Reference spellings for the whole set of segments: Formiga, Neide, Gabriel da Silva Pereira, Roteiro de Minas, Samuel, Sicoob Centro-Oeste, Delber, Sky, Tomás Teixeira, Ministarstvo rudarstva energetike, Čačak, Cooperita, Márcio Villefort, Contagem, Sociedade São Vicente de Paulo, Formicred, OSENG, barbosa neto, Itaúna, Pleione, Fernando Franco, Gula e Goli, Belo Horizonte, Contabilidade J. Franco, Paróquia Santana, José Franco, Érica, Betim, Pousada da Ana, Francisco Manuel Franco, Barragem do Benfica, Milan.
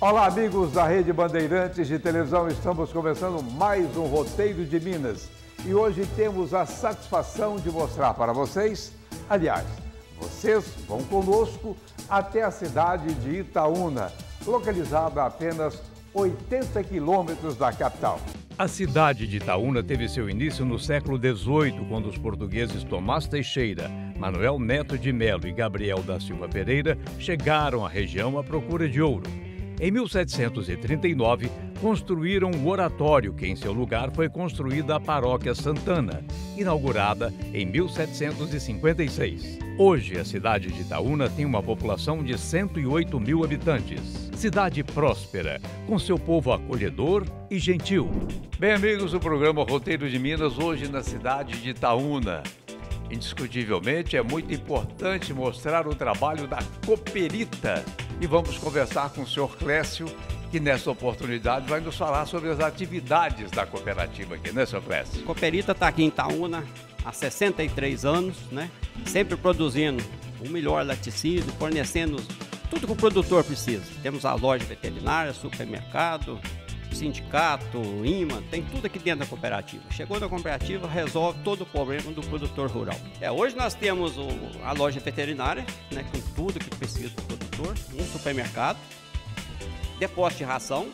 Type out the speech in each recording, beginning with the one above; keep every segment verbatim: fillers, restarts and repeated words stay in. Olá, amigos da Rede Bandeirantes de Televisão. Estamos começando mais um Roteiro de Minas. E hoje temos a satisfação de mostrar para vocês, aliás, vocês vão conosco até a cidade de Itaúna, localizada a apenas oitenta quilômetros da capital. A cidade de Itaúna teve seu início no século dezoito, quando os portugueses Tomás Teixeira, Manuel Neto de Melo e Gabriel da Silva Pereira chegaram à região à procura de ouro. Em mil setecentos e trinta e nove, construíram um oratório que, em seu lugar, foi construída a Paróquia Santana, inaugurada em mil setecentos e cinquenta e seis. Hoje, a cidade de Itaúna tem uma população de cento e oito mil habitantes. Cidade próspera, com seu povo acolhedor e gentil. Bem, amigos, o programa Roteiro de Minas, hoje na cidade de Itaúna. Indiscutivelmente, é muito importante mostrar o trabalho da Cooperita. E vamos conversar com o senhor Clécio, que nessa oportunidade vai nos falar sobre as atividades da cooperativa aqui, né, senhor Clécio? A Cooperita está aqui em Itaúna há sessenta e três anos, né? Sempre produzindo o melhor laticínio, fornecendo tudo que o produtor precisa. Temos a loja veterinária, supermercado, sindicato, imã, tem tudo aqui dentro da cooperativa. Chegou na cooperativa, resolve todo o problema do produtor rural. É, hoje nós temos o, a loja veterinária, né, com tudo que precisa do produtor, um supermercado, depósito de ração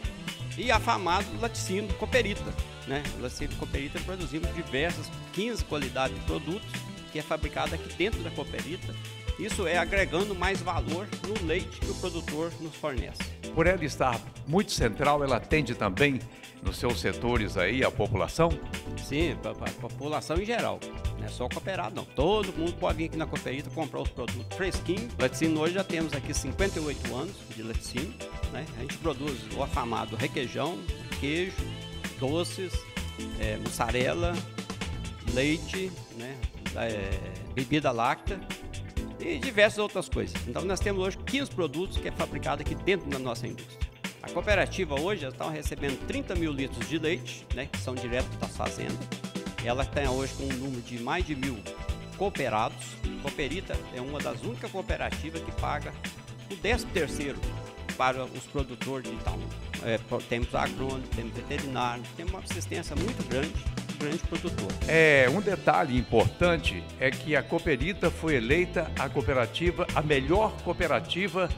e afamado laticínio Cooperita, né? O laticínio Cooperita produzimos diversas, quinze qualidades de produtos que é fabricado aqui dentro da Cooperita. Isso é agregando mais valor no leite que o produtor nos fornece. Por ela estar muito central, ela atende também nos seus setores aí a população? Sim, a população em geral. Não é só cooperado, não. Todo mundo pode vir aqui na Cooperita comprar os produtos fresquinhos. Laticínio hoje já temos aqui cinquenta e oito anos de laticínio, né? A gente produz o afamado requeijão, queijo, doces, é, mussarela, leite, né? É, bebida láctea e diversas outras coisas. Então nós temos hoje quinze produtos que é fabricado aqui dentro da nossa indústria. A cooperativa hoje está recebendo trinta mil litros de leite, né, que são direto da fazenda. Ela tem hoje com um número de mais de mil cooperados. Cooperita é uma das únicas cooperativas que paga o décimo terceiro para os produtores de Itaúna. É, temos agrônomo, temos veterinário, temos uma assistência muito grande. Grande produtor. É, um detalhe importante é que a Cooperita foi eleita a cooperativa, a melhor cooperativa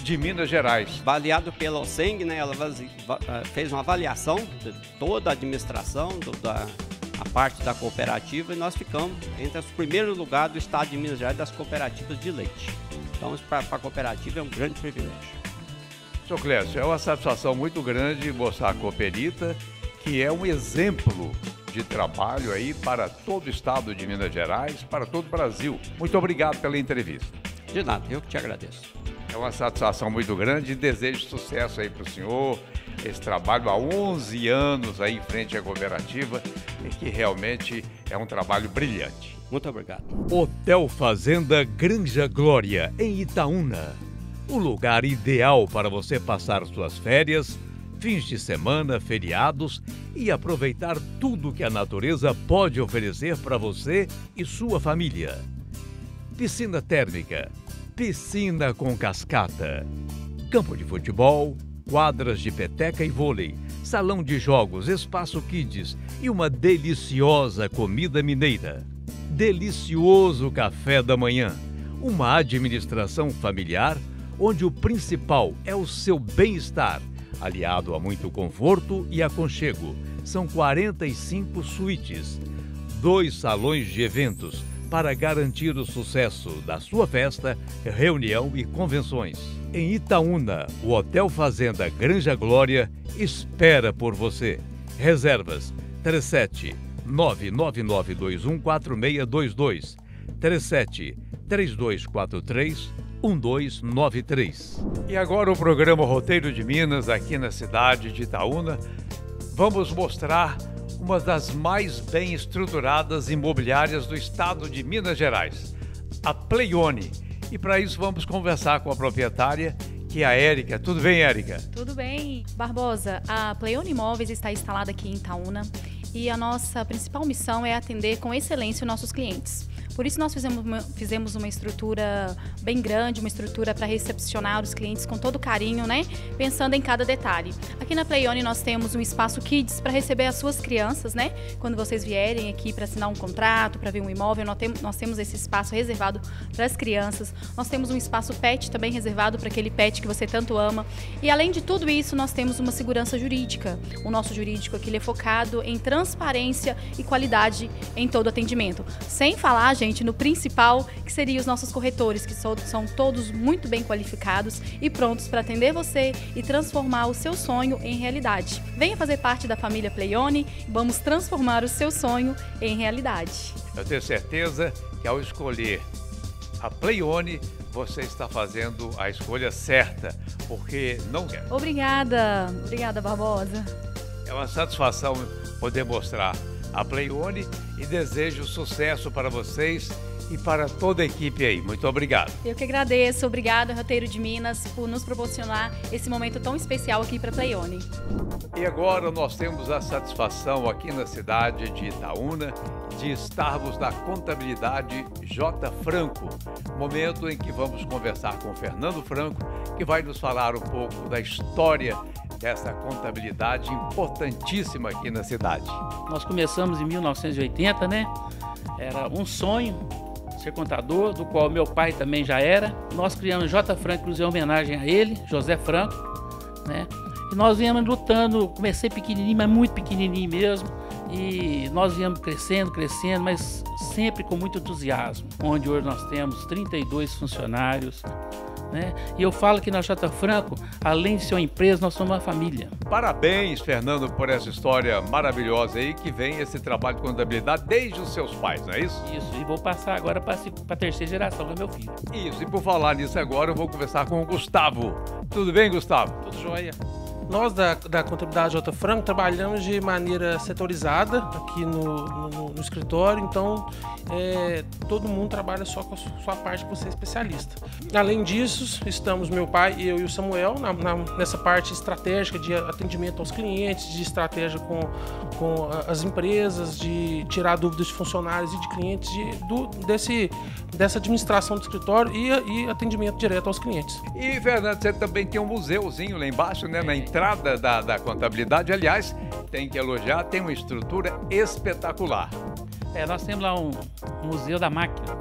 de Minas Gerais. Avaliado pela OSENG, né, ela fez uma avaliação de toda a administração, toda a parte da cooperativa, e nós ficamos entre os primeiros lugares do estado de Minas Gerais das cooperativas de leite. Então, para a cooperativa é um grande privilégio. senhor Clécio, é uma satisfação muito grande mostrar a Cooperita, que é um exemplo de trabalho aí para todo o estado de Minas Gerais, para todo o Brasil. Muito obrigado pela entrevista. De nada, eu que te agradeço. É uma satisfação muito grande e desejo sucesso aí para o senhor. Esse trabalho há onze anos aí em frente à cooperativa e que realmente é um trabalho brilhante. Muito obrigado. Hotel Fazenda Granja Glória, em Itaúna. O lugar ideal para você passar suas férias, fins de semana, feriados e aproveitar tudo que a natureza pode oferecer para você e sua família. Piscina térmica, piscina com cascata, campo de futebol, quadras de peteca e vôlei, salão de jogos, espaço kids e uma deliciosa comida mineira. Delicioso café da manhã, uma administração familiar onde o principal é o seu bem-estar, aliado a muito conforto e aconchego. São quarenta e cinco suítes, dois salões de eventos para garantir o sucesso da sua festa, reunião e convenções. Em Itaúna, o Hotel Fazenda Granja Glória espera por você. Reservas três sete, nove nove nove dois um quatro seis dois dois, três sete, três dois quatro três, um dois nove três. E agora o programa Roteiro de Minas, aqui na cidade de Itaúna, vamos mostrar uma das mais bem estruturadas imobiliárias do estado de Minas Gerais, a Pleione. E para isso vamos conversar com a proprietária, que é a Érica. Tudo bem, Érica? Tudo bem, Barbosa. A Pleione Imóveis está instalada aqui em Itaúna e a nossa principal missão é atender com excelência os nossos clientes. Por isso nós fizemos uma, fizemos uma estrutura bem grande, uma estrutura para recepcionar os clientes com todo carinho, né? Pensando em cada detalhe. Aqui na Pleione nós temos um espaço Kids para receber as suas crianças, né? Quando vocês vierem aqui para assinar um contrato, para ver um imóvel, nós temos, nós temos esse espaço reservado para as crianças. Nós temos um espaço pet também reservado para aquele pet que você tanto ama. E além de tudo isso, nós temos uma segurança jurídica. O nosso jurídico aqui ele é focado em transparência e qualidade em todo atendimento. Sem falar, gente, no principal, que seria os nossos corretores, que so, são todos muito bem qualificados e prontos para atender você e transformar o seu sonho em realidade. Venha fazer parte da família Pleione, vamos transformar o seu sonho em realidade. Eu tenho certeza que ao escolher a Pleione, você está fazendo a escolha certa, porque não quer. Obrigada, obrigada, Barbosa. É uma satisfação poder mostrar a Pleione e desejo sucesso para vocês e para toda a equipe aí. Muito obrigado. Eu que agradeço. Obrigado, Roteiro de Minas, por nos proporcionar esse momento tão especial aqui para a Pleione. E agora nós temos a satisfação aqui na cidade de Itaúna de estarmos na Contabilidade J. Franco, momento em que vamos conversar com o Fernando Franco, que vai nos falar um pouco da história dessa contabilidade importantíssima aqui na cidade. Nós começamos em mil novecentos e oitenta, né? Era um sonho ser contador, do qual meu pai também já era. Nós criamos J. Franco em homenagem a ele, José Franco, né? E nós viemos lutando, comecei pequenininho, mas muito pequenininho mesmo, e nós viemos crescendo, crescendo, mas sempre com muito entusiasmo, onde hoje nós temos trinta e dois funcionários, né? E eu falo que na J. Franco, além de ser uma empresa, nós somos uma família. Parabéns, Fernando, por essa história maravilhosa aí, que vem esse trabalho de contabilidade desde os seus pais, não é isso? Isso, e vou passar agora para a terceira geração, que é meu filho. Isso, e por falar nisso agora, eu vou conversar com o Gustavo. Tudo bem, Gustavo? Tudo jóia. Nós, da, da Contabilidade J. Franco, trabalhamos de maneira setorizada aqui no, no, no escritório, então é, todo mundo trabalha só com a sua parte por ser especialista. Além disso, estamos meu pai, eu e o Samuel na, na, nessa parte estratégica de atendimento aos clientes, de estratégia com, com as empresas, de tirar dúvidas de funcionários e de clientes, de, do, desse, dessa administração do escritório e, e atendimento direto aos clientes. E, Fernando, você também tem um museuzinho lá embaixo, né, na entrada? entrada da, da contabilidade, aliás, tem que elogiar, tem uma estrutura espetacular. É, nós temos lá um, um museu da máquina,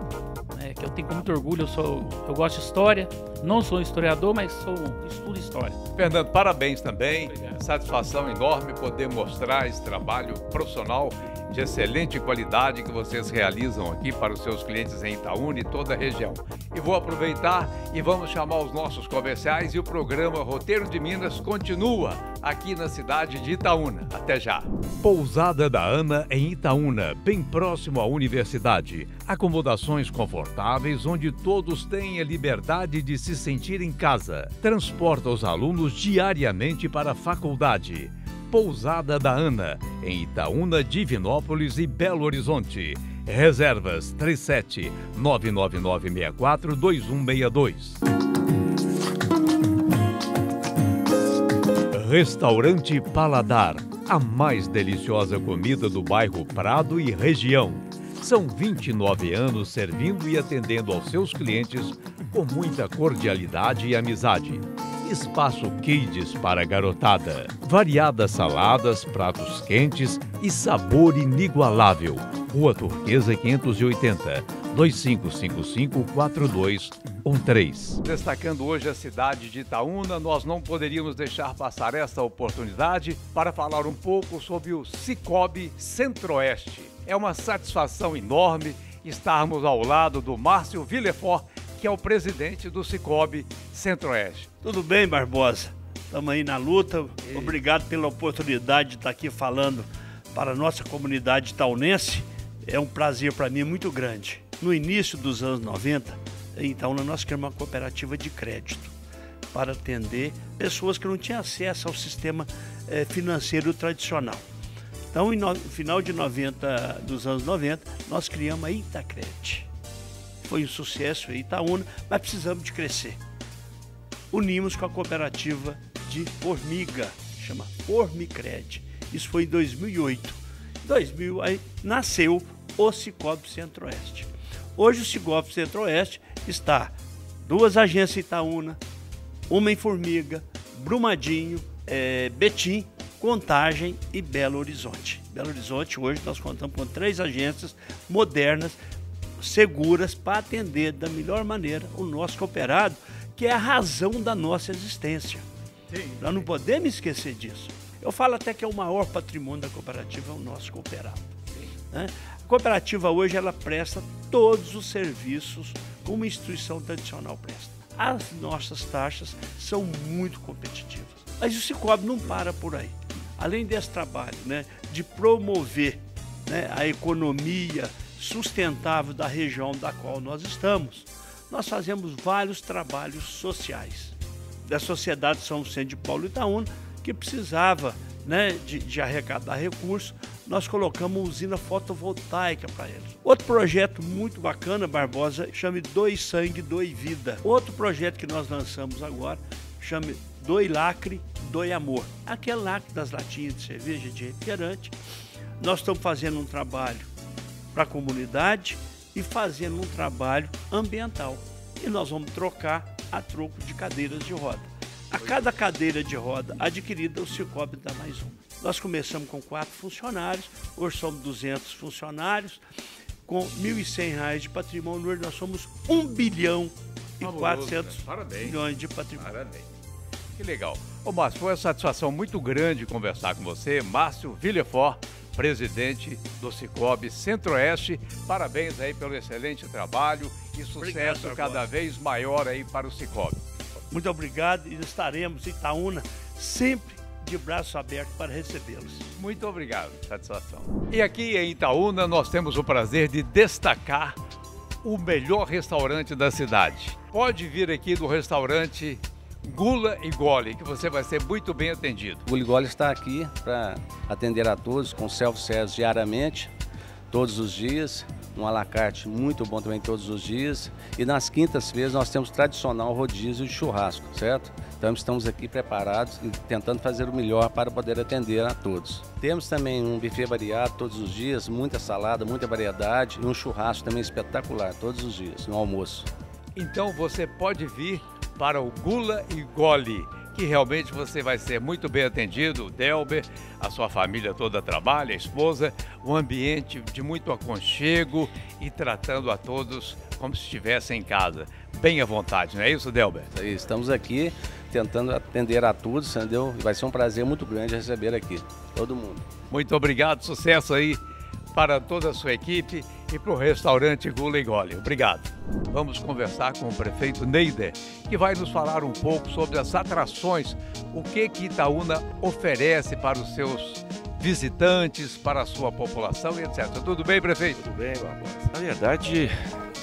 né, que eu tenho com muito orgulho, eu, sou, eu gosto de história, não sou historiador, mas sou, estudo história. Fernando, parabéns também, satisfação enorme poder mostrar esse trabalho profissional de excelente qualidade que vocês realizam aqui para os seus clientes em Itaúna e toda a região. E vou aproveitar e vamos chamar os nossos comerciais e o programa Roteiro de Minas continua aqui na cidade de Itaúna. Até já! Pousada da Ana em Itaúna, bem próximo à universidade. Acomodações confortáveis onde todos têm a liberdade de se sentir em casa. Transporta os alunos diariamente para a faculdade. Pousada da Ana, em Itaúna, Divinópolis e Belo Horizonte. Reservas três sete nove nove nove seis quatro dois um seis dois. Restaurante Paladar, a mais deliciosa comida do bairro Prado e região. São vinte e nove anos servindo e atendendo aos seus clientes com muita cordialidade e amizade. Espaço Kids para garotada. Variadas saladas, pratos quentes e sabor inigualável. Rua Turquesa quinhentos e oitenta, dois cinco cinco cinco quatro dois um três. Destacando hoje a cidade de Itaúna, nós não poderíamos deixar passar esta oportunidade para falar um pouco sobre o Sicoob Centro-Oeste. É uma satisfação enorme estarmos ao lado do Márcio Villefort, que é o presidente do Sicoob Centro-Oeste. Tudo bem, Barbosa? Estamos aí na luta. E... Obrigado pela oportunidade de estar aqui falando para a nossa comunidade itaunense. É um prazer para mim muito grande. No início dos anos noventa, em Itaúna, nós criamos uma cooperativa de crédito para atender pessoas que não tinham acesso ao sistema eh, financeiro tradicional. Então, no final de noventa, dos anos noventa, nós criamos a Itacredi. Foi um sucesso em Itaúna, mas precisamos de crescer. Unimos com a cooperativa de Formiga, chama Formicred. Isso foi em dois mil e oito. Em dois mil aí nasceu o Sicoob Centro-Oeste. Hoje o Sicoob Centro-Oeste está duas agências em Itaúna, uma em Formiga, Brumadinho, é, Betim, Contagem e Belo Horizonte. Belo Horizonte, hoje nós contamos com três agências modernas, seguras, para atender da melhor maneira o nosso cooperado, que é a razão da nossa existência. Sim. Nós não podemos esquecer disso. Eu falo até que é o maior patrimônio da cooperativa, é o nosso cooperado. Né? A cooperativa hoje ela presta todos os serviços que uma instituição tradicional presta. As nossas taxas são muito competitivas. Mas o Sicoob não para por aí. Além desse trabalho, né, de promover, né, a economia sustentável da região da qual nós estamos, nós fazemos vários trabalhos sociais. Da Sociedade São Vicente de Paulo e Itaúna, que precisava, né, de, de arrecadar recursos, nós colocamos uma usina fotovoltaica para eles. Outro projeto muito bacana, Barbosa, chama Doe Sangue, Doe Vida. Outro projeto que nós lançamos agora, chama Doe Lacre, Doe Amor. Aquele lacre das latinhas de cerveja, de refrigerante. Nós estamos fazendo um trabalho para a comunidade e fazendo um trabalho ambiental. E nós vamos trocar a troco de cadeiras de roda. A cada cadeira de roda adquirida, o Sicoob dá mais um. Nós começamos com quatro funcionários, hoje somos duzentos funcionários, com mil e cem reais de patrimônio, hoje nós somos um bilhão e quatrocentos milhões de patrimônio. Parabéns. Que legal. Ô Márcio, foi uma satisfação muito grande conversar com você, Márcio Villefort, presidente do Sicoob Centro-Oeste. Parabéns aí pelo excelente trabalho e sucesso cada vez maior aí para o Sicoob. Muito obrigado e estaremos em Itaúna sempre de braços abertos para recebê-los. Muito obrigado, satisfação. E aqui em Itaúna nós temos o prazer de destacar o melhor restaurante da cidade. Pode vir aqui do restaurante Gula e Goli, que você vai ser muito bem atendido. Gula e Goli está aqui para atender a todos, com self-service diariamente, todos os dias, um alacarte muito bom também todos os dias, e nas quintas-feiras nós temos tradicional rodízio de churrasco, certo? Então estamos aqui preparados e tentando fazer o melhor para poder atender a todos. Temos também um buffet variado todos os dias, muita salada, muita variedade, e um churrasco também espetacular todos os dias, no almoço. Então você pode vir para o Gula e Goli, que realmente você vai ser muito bem atendido, o Delber, a sua família toda trabalha, a esposa, um ambiente de muito aconchego e tratando a todos como se estivessem em casa, bem à vontade, não é isso, Delber? Estamos aqui tentando atender a todos, entendeu? Vai ser um prazer muito grande receber aqui todo mundo. Muito obrigado, sucesso aí para toda a sua equipe e para o restaurante Gula e Goli. Obrigado. Vamos conversar com o prefeito Neide, que vai nos falar um pouco sobre as atrações, o que que Itaúna oferece para os seus visitantes, para a sua população e etcétera. Tudo bem, prefeito? Tudo bem, Barbosa. Na verdade,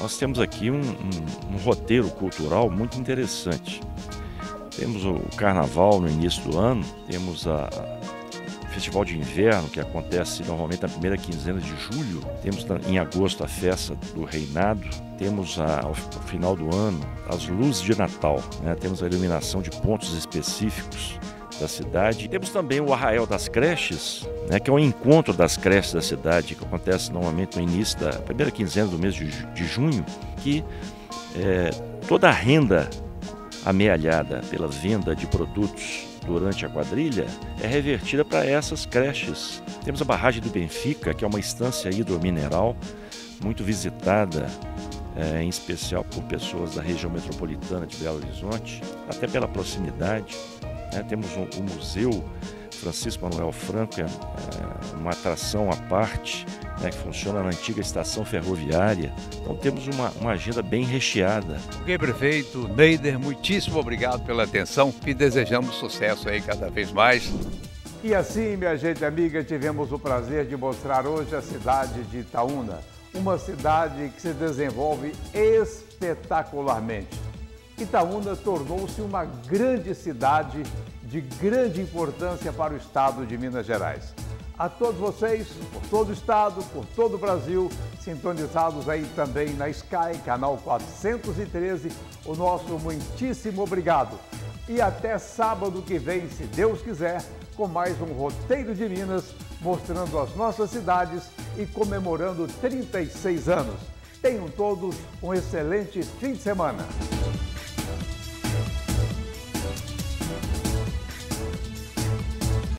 nós temos aqui um, um, um roteiro cultural muito interessante. Temos o Carnaval no início do ano, temos a... Festival de Inverno, que acontece normalmente na primeira quinzena de julho. Temos em agosto a Festa do Reinado. Temos a, ao final do ano as Luzes de Natal, né? Temos a iluminação de pontos específicos da cidade. Temos também o Arraial das Creches, né, que é um encontro das creches da cidade, que acontece normalmente no início da primeira quinzena do mês de, de junho, que é, toda a renda amealhada pela venda de produtos durante a quadrilha é revertida para essas creches. Temos a barragem do Benfica, que é uma estância hidromineral muito visitada, é, em especial por pessoas da região metropolitana de Belo Horizonte, até pela proximidade, né? Temos o, o Museu Francisco Manuel Franco, que é, é uma atração à parte, né, que funciona na antiga estação ferroviária. Então temos uma, uma agenda bem recheada. Ok, prefeito Neider, muitíssimo obrigado pela atenção e desejamos sucesso aí cada vez mais. E assim, minha gente amiga, tivemos o prazer de mostrar hoje a cidade de Itaúna, uma cidade que se desenvolve espetacularmente. Itaúna tornou-se uma grande cidade de grande importância para o estado de Minas Gerais. A todos vocês, por todo o estado, por todo o Brasil, sintonizados aí também na Sky, canal quatrocentos e treze, o nosso muitíssimo obrigado. E até sábado que vem, se Deus quiser, com mais um Roteiro de Minas, mostrando as nossas cidades e comemorando trinta e seis anos. Tenham todos um excelente fim de semana.